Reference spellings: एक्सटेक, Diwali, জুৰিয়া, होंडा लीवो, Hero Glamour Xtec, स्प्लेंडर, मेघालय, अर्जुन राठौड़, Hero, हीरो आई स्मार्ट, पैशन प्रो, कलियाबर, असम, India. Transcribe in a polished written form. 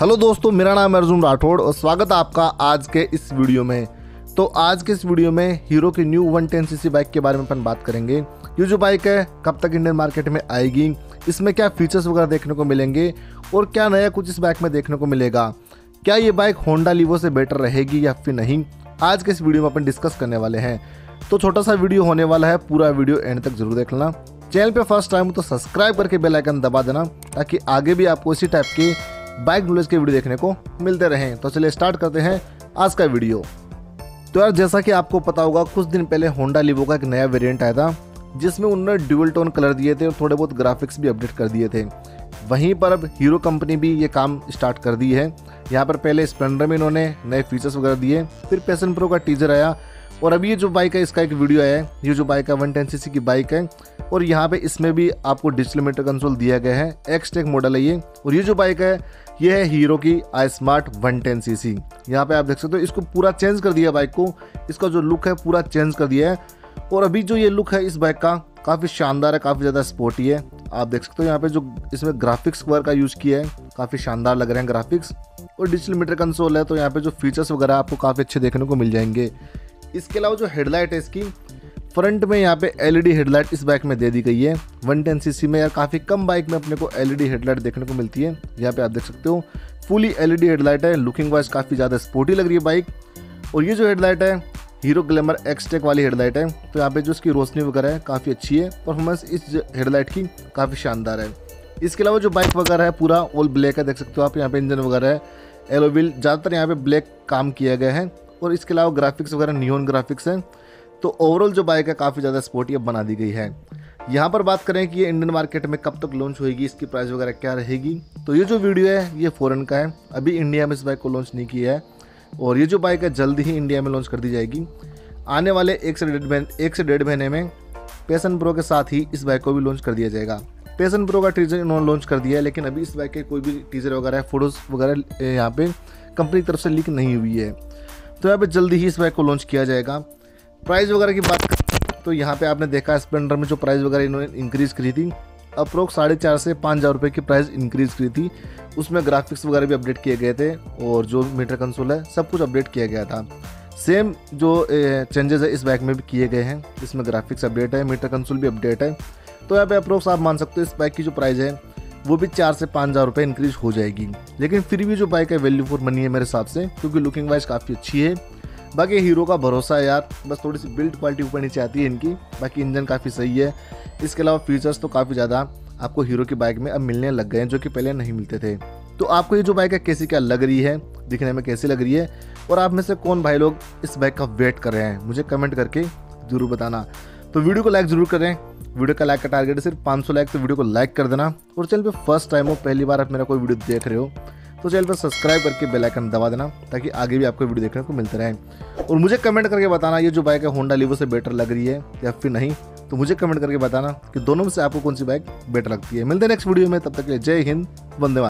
Hello दोस्तों, मेरा नाम अर्जुन राठौड़ और स्वागत है आपका आज के इस वीडियो में। तो आज के इस वीडियो में हीरो की न्यू 110cc बाइक के बारे में अपन बात करेंगे। ये जो बाइक है कब तक इंडियन मार्केट में आएगी, इसमें क्या फीचर्स वगैरह देखने को मिलेंगे और क्या नया कुछ इस बाइक में देखने को मिलेगा, क्या ये बाइक होंडा लीवो से बेटर रहेगी या फिर नहीं, आज के इस वीडियो में अपन डिस्कस करने वाले हैं। तो छोटा सा वीडियो होने वाला है, पूरा वीडियो एंड तक जरूर देख लेना। चैनल पे फर्स्ट टाइम तो सब्सक्राइब करके बेल आइकन दबा देना ताकि आगे भी आपको इसी टाइप के बाइक नॉलेज के वीडियो देखने को मिलते रहें। तो चलिए स्टार्ट करते हैं आज का वीडियो। तो यार जैसा कि आपको पता होगा, कुछ दिन पहले होंडा लीवो का एक नया वेरिएंट आया था जिसमें उन्होंने ड्यूअल टोन कलर दिए थे और थोड़े बहुत ग्राफिक्स भी अपडेट कर दिए थे। वहीं पर अब हीरो कंपनी भी ये काम स्टार्ट कर दी है। यहाँ पर पहले स्प्लेंडर में इन्होंने नए फीचर्स वगैरह दिए, फिर पैशन प्रो का टीजर आया और अभी ये जो बाइक है इसका एक वीडियो आया। ये जो बाइक है 110cc की बाइक है और यहाँ पे इसमें भी आपको डिजिटल मीटर कंसोल दिया गया है। एक्सटेक मॉडल है ये और ये जो बाइक है ये है हीरो की आई स्मार्ट 110cc। यहाँ पे आप देख सकते हो इसको पूरा चेंज कर दिया बाइक को, इसका जो लुक है पूरा चेंज कर दिया है और अभी जो ये लुक है इस बाइक का काफ़ी शानदार है, काफ़ी ज़्यादा स्पोर्टी है। आप देख सकते हो यहाँ पे जो इसमें ग्राफिक्स वर्क का यूज़ किया है काफ़ी शानदार लग रहे हैं ग्राफिक्स और डिजिटल मीटर कंसोल है तो यहाँ पे जो फीचर्स वगैरह आपको काफ़ी अच्छे देखने को मिल जाएंगे। इसके अलावा जो हेडलाइट है इसकी फ्रंट में यहाँ पे एलईडी हेडलाइट इस बाइक में दे दी गई है। 110cc में यार काफ़ी कम बाइक में अपने को एलईडी हेडलाइट देखने को मिलती है। यहाँ पे आप देख सकते हो फुली एलईडी हेडलाइट है, लुकिंग वाइज काफ़ी ज़्यादा स्पोर्टी लग रही है बाइक। और ये जो हेडलाइट है हीरो ग्लैमर एक्सटेक वाली हेडलाइट है तो यहाँ पे जो इसकी रोशनी वगैरह है काफ़ी अच्छी है, परफॉर्मेंस इस हेडलाइट की काफ़ी शानदार है। इसके अलावा जो बाइक वगैरह है पूरा ऑल ब्लैक है, देख सकते हो आप। यहाँ पे इंजन वगैरह है एलो व्हील, ज़्यादातर यहाँ पे ब्लैक काम किया गया है और इसके अलावा ग्राफिक्स वगैरह नियॉन ग्राफिक्स हैं। तो ओवरऑल जो बाइक है काफ़ी ज़्यादा स्पोर्टी अब बना दी गई है। यहाँ पर बात करें कि ये इंडियन मार्केट में कब तक लॉन्च होगी, इसकी प्राइस वगैरह क्या रहेगी, तो ये जो वीडियो है ये फॉरेन का है, अभी इंडिया में इस बाइक को लॉन्च नहीं किया है और ये जो बाइक है जल्दी ही इंडिया में लॉन्च कर दी जाएगी। आने वाले एक से डेढ़ महीने में पैशन प्रो के साथ ही इस बाइक को भी लॉन्च कर दिया जाएगा। पैशन प्रो का टीजर इन्होंने लॉन्च कर दिया है लेकिन अभी इस बाइक के कोई भी टीजर वगैरह फोटोज़ वगैरह यहाँ पर कंपनी की तरफ से लीक नहीं हुई है तो यहाँ पर जल्दी ही इस बाइक को लॉन्च किया जाएगा। प्राइस वगैरह की बात करें तो यहाँ पे आपने देखा स्प्लेंडर में जो प्राइस वगैरह इन्होंने इंक्रीज़ करी थी, अप्रोक्स 4,500 से 5,000 रुपये की प्राइस इंक्रीज़ करी थी। उसमें ग्राफिक्स वगैरह भी अपडेट किए गए थे और जो मीटर कंसोल है सब कुछ अपडेट किया गया था। सेम जो चेंजेस है इस बाइक में भी किए गए हैं, इसमें ग्राफिक्स अपडेट है, मीटर कंसोल भी अपडेट है तो यहाँ पर अप्रोक्स आप मान सकते हो इस बाइक की जो प्राइस है वो भी 4,000 से 5,000 रुपये इंक्रीज़ हो जाएगी। लेकिन फिर भी जो बाइक है वैल्यू फॉर मनी है मेरे हिसाब से, क्योंकि लुकिंग वाइज काफ़ी अच्छी है। बाकी हीरो का भरोसा है यार, बस थोड़ी सी बिल्ड क्वालिटी ऊपर नीचे आती है इनकी, बाकी इंजन काफ़ी सही है। इसके अलावा फीचर्स तो काफ़ी ज़्यादा आपको हीरो की बाइक में अब मिलने लग गए हैं जो कि पहले नहीं मिलते थे। तो आपको ये जो बाइक है कैसी क्या लग रही है, दिखने में कैसी लग रही है और आप में से कौन भाई लोग इस बाइक का वेट कर रहे हैं, मुझे कमेंट करके ज़रूर बताना। तो वीडियो को लाइक ज़रूर करें, वीडियो का लाइक का टारगेट है सिर्फ 500 लाइक, तो वीडियो को लाइक कर देना। और चैनल पे फर्स्ट टाइम हो, पहली बार आप मेरा कोई वीडियो देख रहे हो तो चैनल पर सब्सक्राइब करके बेल आइकन दबा देना ताकि आगे भी आपको वीडियो देखने को मिलते रहें। और मुझे कमेंट करके बताना ये जो बाइक है होंडा लीवो से बेटर लग रही है या फिर नहीं, तो मुझे कमेंट करके बताना कि दोनों में से आपको कौन सी बाइक बेटर लगती है। मिलते हैं नेक्स्ट वीडियो में, तब तक के लिए जय हिंद, वंदे मातरम।